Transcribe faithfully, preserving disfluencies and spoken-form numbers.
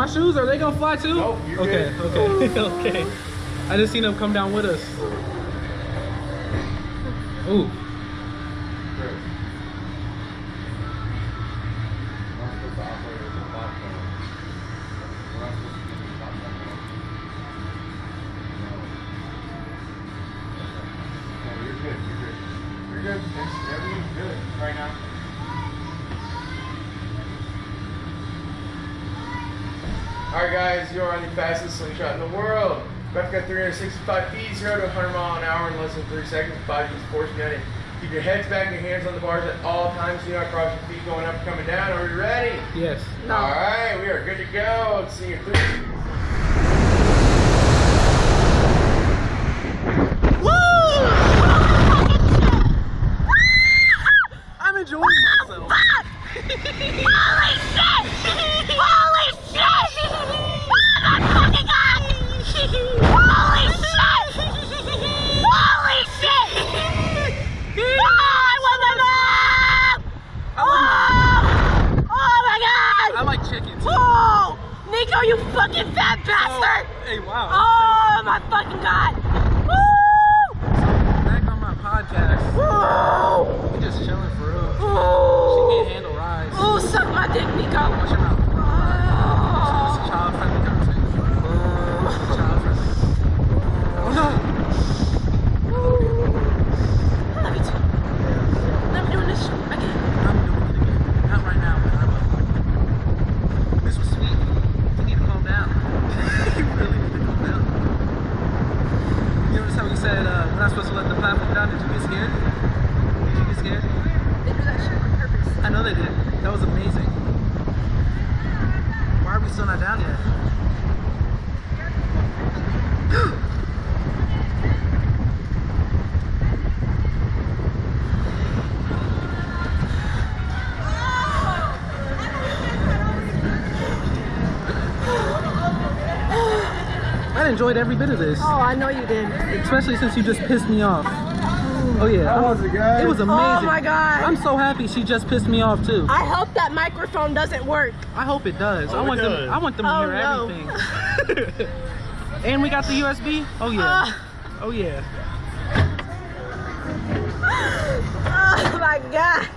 my shoes, are they gonna fly too? Nope, you're okay, good. Okay, okay. I just seen them come down with us. Ooh. Good. Everything's good right now. Alright guys, you're on the fastest slingshot in the world. Ref got three hundred sixty-five feet, zero to one hundred mile an hour in less than three seconds, five feet force behind it. Keep your heads back and your hands on the bars at all times. Do not cross your feet going up and coming down. Are we ready? Yes. No. Alright, we are good to go. Let's see you through. You fucking fat bastard! Oh, hey, wow. Oh my fucking god! Woo! So, back on my podcast. Woo! We just chilling for real. Ooh. She can't handle rides. Ooh, suck my dick, Nico. Watch your mouth. Oh. This is a child friendly conversation. This is child friendly. Oh no! Ooh. I love you too. Let me do this again. I'm doing it again. Not right now, but I will. This was sweet. Said, uh, we're not supposed to let the platform down. Did you get scared? Did you get scared? They do that shit on purpose. I know they did. That was amazing. Why are we still not down yet? Enjoyed every bit of this. Oh, I know you did. Especially since you just pissed me off. Oh yeah. That was it, guys. It was amazing. Oh my god. I'm so happy she just pissed me off too. I hope that microphone doesn't work. I hope it does. Oh, I want them. I want them to oh, hear no. everything. And we got the U S B. Oh yeah. Uh, oh yeah. Oh my god.